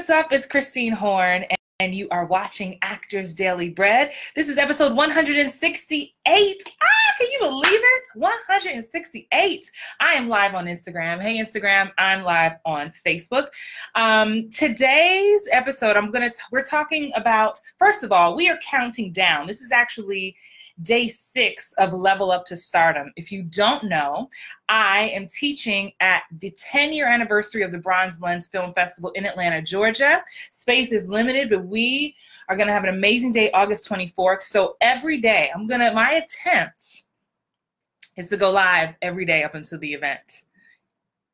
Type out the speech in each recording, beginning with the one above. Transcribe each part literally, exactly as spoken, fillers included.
what's up? It's Christine Horn, and you are watching Actors Daily Bread. This is episode one hundred sixty-eight. Ah, can you believe it? one hundred sixty-eight. I am live on Instagram. Hey, Instagram, I'm live on Facebook. Um, today's episode, I'm gonna. We're talking about, first of all, we are counting down. This is actually day six of Level Up to Stardom. If you don't know, I am teaching at the ten-year anniversary of the BronzeLens Film Festival in Atlanta, Georgia. Space is limited, but we are going to have an amazing day, August twenty-fourth. So every day, I'm gonna. My attempt is to go live every day up until the event.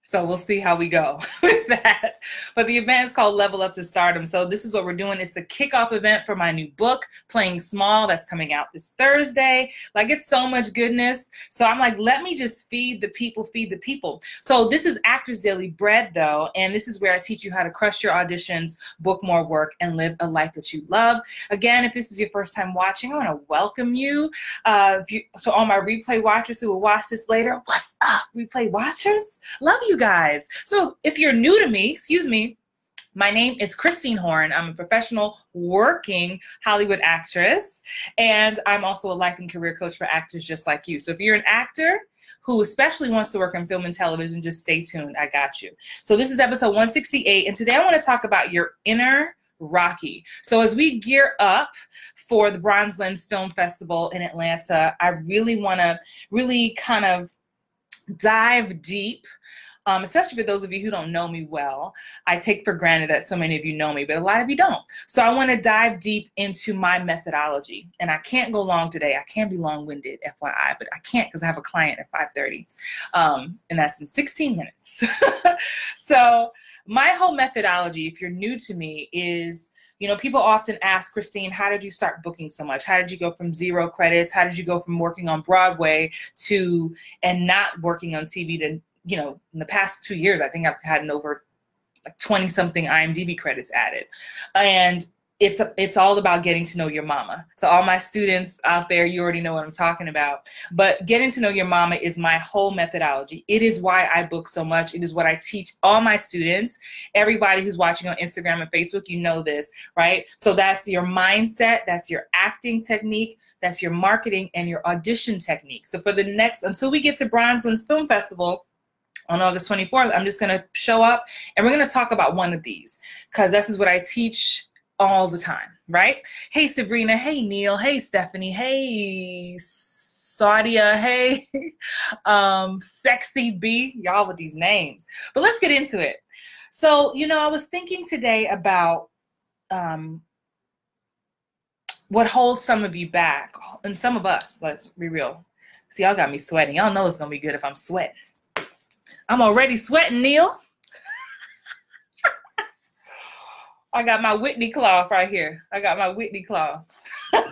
So we'll see how we go with that. But the event is called Level Up to Stardom. So this is what we're doing. It's the kickoff event for my new book, Playing Small, that's coming out this Thursday. Like, it's so much goodness. So I'm like, let me just feed the people, feed the people. So this is Actors Daily Bread, though, and this is where I teach you how to crush your auditions, book more work, and live a life that you love. Again, if this is your first time watching, I want to welcome you. Uh, if you. So all my replay watchers who will watch this later, what's up, replay watchers? Love you guys. So if you're new to me, excuse me, my name is Christine Horn. I'm a professional working Hollywood actress, and I'm also a life and career coach for actors just like you. So if you're an actor who especially wants to work in film and television, just stay tuned. I got you. So this is episode one sixty-eight, and today I want to talk about your inner Rocky. So as we gear up for the BronzeLens Film Festival in Atlanta, I really want to really kind of dive deep. Um, especially for those of you who don't know me well. I take for granted that so many of you know me, but a lot of you don't. So I want to dive deep into my methodology. And I can't go long today. I can be long-winded, F Y I, but I can't because I have a client at five thirty. Um, and that's in sixteen minutes. So my whole methodology, if you're new to me, is, you know, people often ask, Christine, how did you start booking so much? How did you go from zero credits? How did you go from working on Broadway to, and not working on T V to, you know, in the past two years, I think I've had an over like twenty something I M D B credits added. And it's, a, it's all about getting to know your mama. So all my students out there, you already know what I'm talking about. But getting to know your mama is my whole methodology. It is why I book so much. It is what I teach all my students. Everybody who's watching on Instagram and Facebook, you know this, right? So that's your mindset. That's your acting technique. That's your marketing and your audition technique. So for the next, until we get to BronzeLens Film Festival, on August twenty-fourth, I'm just going to show up, and we're going to talk about one of these, because this is what I teach all the time, right? Hey, Sabrina. Hey, Neil. Hey, Stephanie. Hey, Saudia. Hey, um, Sexy B. Y'all with these names. But let's get into it. So, you know, I was thinking today about um, what holds some of you back, and some of us, let's be real. See, y'all got me sweating. Y'all know it's going to be good if I'm sweating. I'm already sweating, Neil. I got my Whitney cloth right here. I got my Whitney cloth. But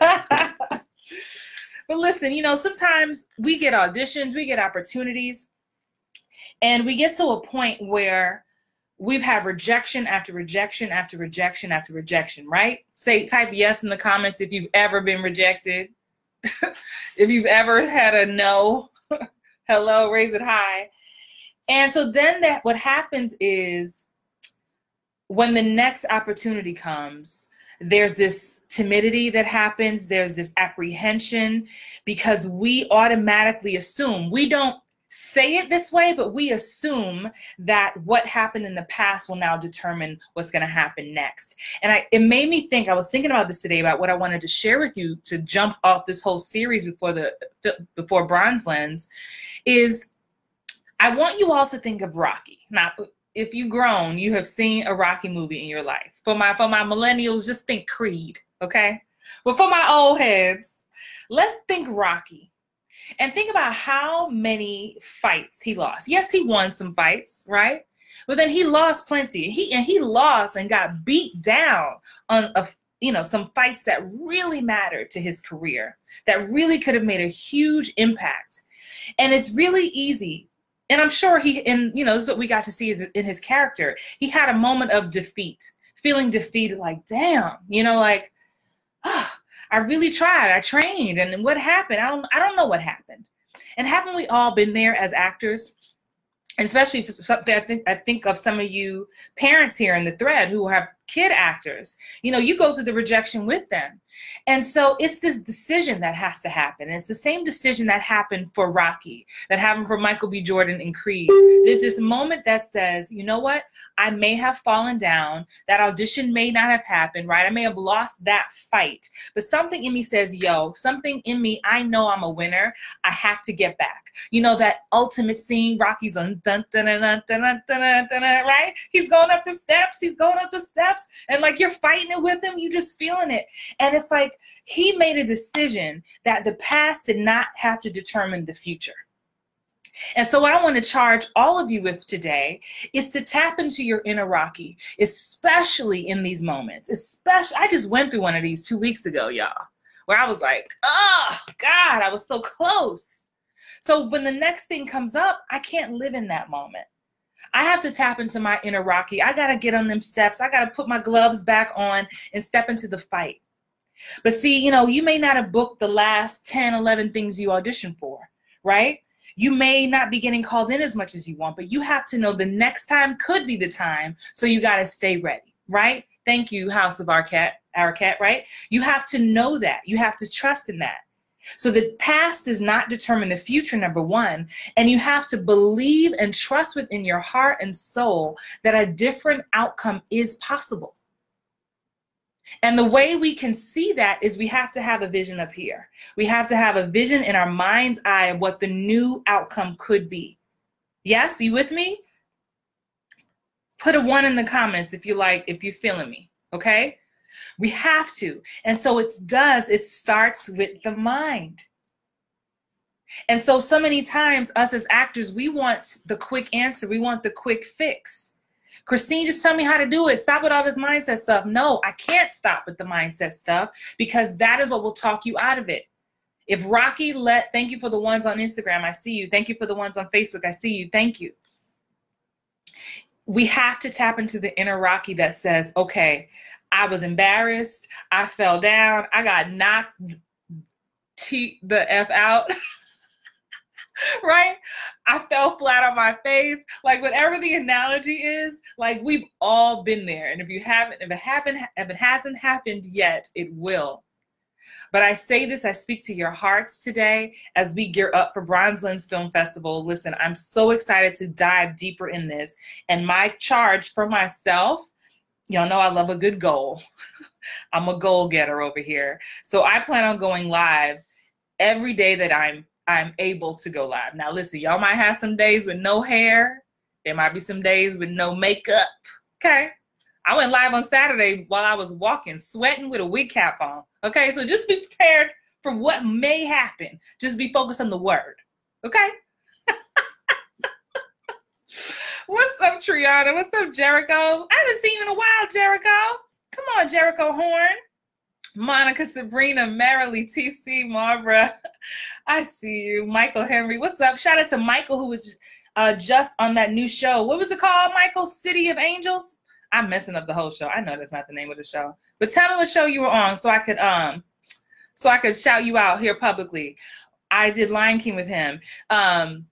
listen, you know, sometimes we get auditions, we get opportunities, and we get to a point where we've had rejection after rejection after rejection after rejection, right? Say, type yes in the comments if you've ever been rejected, if you've ever had a no, hello, raise it high. And so then that what happens is when the next opportunity comes, there's this timidity that happens. There's this apprehension because we automatically assume, we don't say it this way, but we assume that what happened in the past will now determine what's going to happen next. And I, it made me think, I was thinking about this today, about what I wanted to share with you to jump off this whole series before the before BronzeLens is, I want you all to think of Rocky. Now, if you've grown, you have seen a Rocky movie in your life. For my, for my millennials, just think Creed, okay? But for my old heads, let's think Rocky. And think about how many fights he lost. Yes, he won some fights, right? But then he lost plenty. He, and he lost and got beat down on a, you know, some fights that really mattered to his career, that really could have made a huge impact. And it's really easy. And I'm sure he, and you know, this is what we got to see is in his character. He had a moment of defeat, feeling defeated, like, damn, you know, like, oh, I really tried, I trained, and what happened? I don't, I don't know what happened. And haven't we all been there as actors? And especially for something, I think, I think of some of you parents here in the thread who have kid actors. You know, you go through the rejection with them. And so it's this decision that has to happen. And it's the same decision that happened for Rocky, that happened for Michael B. Jordan in Creed. There's this moment that says, you know what? I may have fallen down. That audition may not have happened, right? I may have lost that fight. But something in me says, yo, something in me, I know I'm a winner. I have to get back. You know, that ultimate scene, Rocky's on, dun, dun, dun, dun, dun, dun, dun, dun, dun, right? He's going up the steps. He's going up the steps. And like, you're fighting it with him. You just feeling it. And it's like he made a decision that the past did not have to determine the future. And so what I want to charge all of you with today is to tap into your inner Rocky, especially in these moments. Especially, I just went through one of these two weeks ago, y'all, where I was like, oh, God, I was so close. So when the next thing comes up, I can't live in that moment. I have to tap into my inner Rocky. I got to get on them steps. I got to put my gloves back on and step into the fight. But see, you know, you may not have booked the last ten, eleven things you auditioned for, right? You may not be getting called in as much as you want, but you have to know the next time could be the time, so you got to stay ready, right? Thank you, House of Arquette, Arquette, right? You have to know that. You have to trust in that. So the past does not determine the future, number one, and you have to believe and trust within your heart and soul that a different outcome is possible. And the way we can see that is we have to have a vision up here. We have to have a vision in our mind's eye of what the new outcome could be. Yes, you with me? Put a one in the comments if you like, if you're feeling me, okay? We have to. And so it does, it starts with the mind. And so, so many times us as actors, we want the quick answer. We want the quick fix. Christine, just tell me how to do it. Stop with all this mindset stuff. No, I can't stop with the mindset stuff, because that is what will talk you out of it. If Rocky let, thank you for the ones on Instagram. I see you. Thank you for the ones on Facebook. I see you. Thank you. We have to tap into the inner Rocky that says, okay, I was embarrassed. I fell down. I got knocked the F out. Right? I fell flat on my face. Like, whatever the analogy is, like, we've all been there. And if you haven't, if it happened, if it hasn't happened yet, it will. But I say this, I speak to your hearts today as we gear up for BronzeLens Film Festival. Listen, I'm so excited to dive deeper in this. And my charge for myself, y'all know I love a good goal. I'm a goal getter over here. So I plan on going live every day that I'm I'm able to go live. Now listen, y'all might have some days with no hair. There might be some days with no makeup, okay? I went live on Saturday while I was walking, sweating with a wig cap on, okay? So just be prepared for what may happen. Just be focused on the word, okay? What's up, Triana? What's up, Jericho? I haven't seen you in a while, Jericho. Come on, Jericho Horn. Monica, Sabrina, Marilee, T C, Marbra, I see you. Michael Henry, what's up? Shout out to Michael, who was uh, just on that new show. What was it called, Michael? City of Angels? I'm messing up the whole show. I know that's not the name of the show. But tell me what show you were on so I could, um, so I could shout you out here publicly. I did Lion King with him. Um,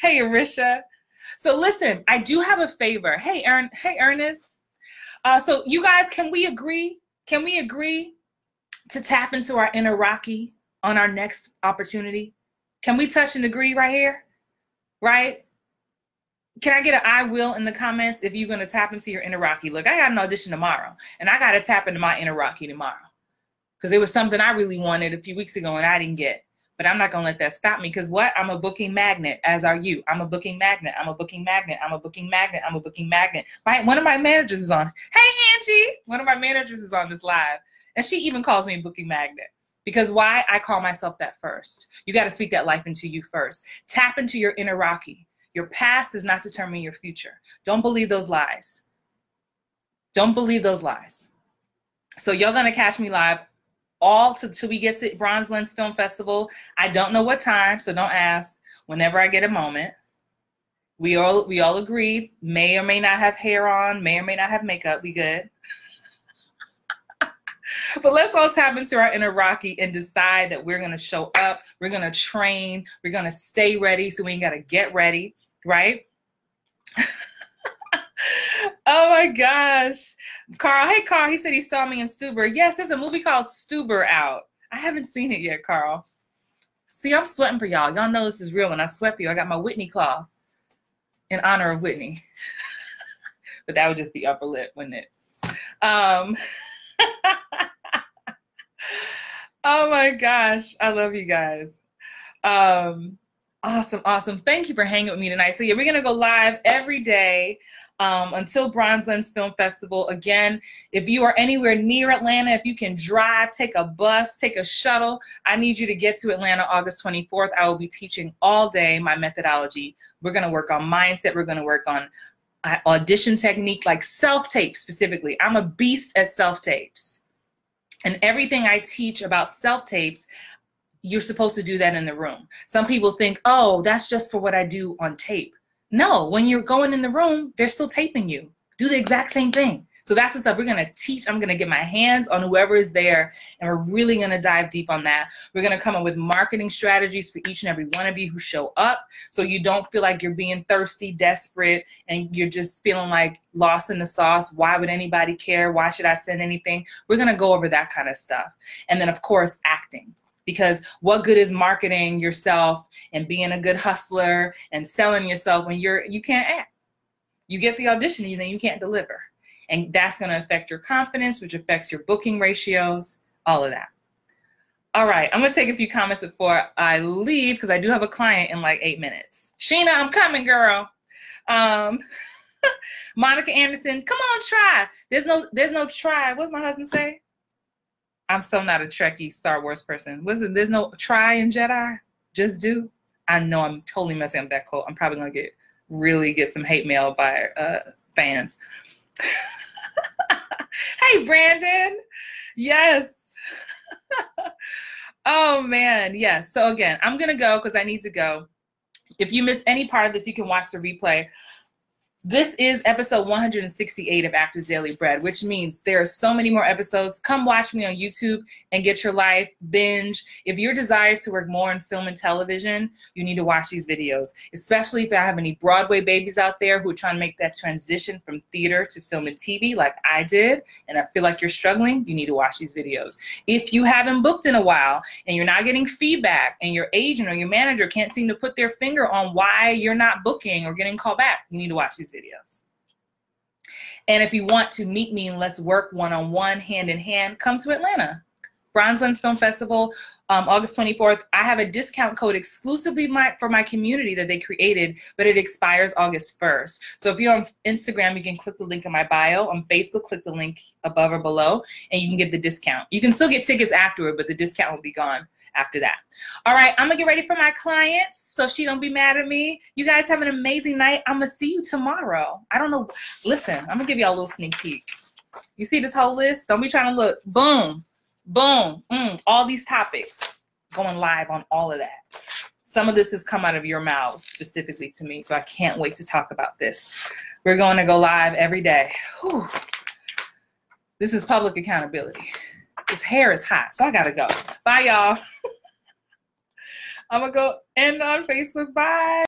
hey, Arisha. So listen, I do have a favor. Hey, Ern hey Ernest. Uh, so you guys, can we agree? Can we agree to tap into our inner Rocky on our next opportunity? Can we touch and agree right here? Right? Can I get an I will in the comments if you're going to tap into your inner Rocky? Look, I got an audition tomorrow, and I got to tap into my inner Rocky tomorrow, because it was something I really wanted a few weeks ago and I didn't get. But I'm not going to let that stop me, because what? I'm a booking magnet, as are you. I'm a booking magnet. I'm a booking magnet. I'm a booking magnet. I'm a booking magnet. My, one of my managers is on. Hey, Angie. One of my managers is on this live. And she even calls me a booking magnet. Because why? I call myself that first. You got to speak that life into you first. Tap into your inner Rocky. Your past does not determine your future. Don't believe those lies. Don't believe those lies. So you're going to catch me live all till we get to BronzeLens Film Festival. I don't know what time, so don't ask. Whenever I get a moment, we all we all agreed. May or may not have hair on. May or may not have makeup. We good. But let's all tap into our inner Rocky and decide that we're gonna show up. We're gonna train. We're gonna stay ready, so we ain't gotta get ready, right? Oh my gosh. Carl. Hey, Carl. He said he saw me in Stuber. Yes, there's a movie called Stuber out. I haven't seen it yet, Carl. See, I'm sweating for y'all. Y'all know this is real when I sweat for you. I got my Whitney claw in honor of Whitney. But that would just be upper lip, wouldn't it? Um, oh my gosh. I love you guys. Um, awesome. Awesome. Thank you for hanging with me tonight. So yeah, we're going to go live every day um, until BronzeLens Film Festival. Again, if you are anywhere near Atlanta, if you can drive, take a bus, take a shuttle, I need you to get to Atlanta August twenty-fourth. I will be teaching all day my methodology. We're going to work on mindset. We're going to work on audition technique, like self-tape specifically. I'm a beast at self-tapes. And everything I teach about self-tapes, you're supposed to do that in the room. Some people think, oh, that's just for what I do on tape. No, when you're going in the room, they're still taping you. Do the exact same thing. So that's the stuff we're going to teach. I'm going to get my hands on whoever is there, and we're really going to dive deep on that. We're going to come up with marketing strategies for each and every one of you who show up, so you don't feel like you're being thirsty, desperate, and you're just feeling like lost in the sauce. Why would anybody care? Why should I send anything? We're going to go over that kind of stuff. And then, of course, acting. Because what good is marketing yourself and being a good hustler and selling yourself when you're, you can't act? You get the audition and then you can't deliver. And that's going to affect your confidence, which affects your booking ratios, all of that. All right, I'm going to take a few comments before I leave because I do have a client in like eight minutes. Sheena, I'm coming, girl. Um, Monica Anderson, come on, try. There's no, there's no try. What did my husband say? I'm so not a Trekkie Star Wars person. Listen, there's no try in Jedi. Just do. I know I'm totally messing up that quote. I'm probably going to get really get some hate mail by uh, fans. Hey, Brandon. Yes. Oh, man. Yes. So, again, I'm going to go because I need to go. If you missed any part of this, you can watch the replay. This is episode one hundred sixty-eight of Actors Daily Bread, which means there are so many more episodes. Come watch me on YouTube and get your life, binge. If your desire is to work more in film and television, you need to watch these videos, especially if I have any Broadway babies out there who are trying to make that transition from theater to film and T V like I did, and I feel like you're struggling, you need to watch these videos. If you haven't booked in a while and you're not getting feedback and your agent or your manager can't seem to put their finger on why you're not booking or getting called back, you need to watch these videos. videos. And if you want to meet me and let's work one-on-one, hand-in-hand, come to Atlanta. BronzeLens Film Festival, um, August twenty-fourth. I have a discount code exclusively my, for my community that they created, but it expires August first. So if you're on Instagram, you can click the link in my bio. On Facebook, click the link above or below, and you can get the discount. You can still get tickets afterward, but the discount will be gone after that. All right, I'm going to get ready for my clients so she don't be mad at me. You guys have an amazing night. I'm going to see you tomorrow. I don't know. Listen, I'm going to give y'all a little sneak peek. You see this whole list? Don't be trying to look. Boom. Boom, mm, all these topics, going live on all of that. Some of this has come out of your mouths specifically to me, so I can't wait to talk about this. We're going to go live every day. Whew. This is public accountability. This hair is hot, so I gotta go. Bye, y'all. I'm gonna go end on Facebook. Bye.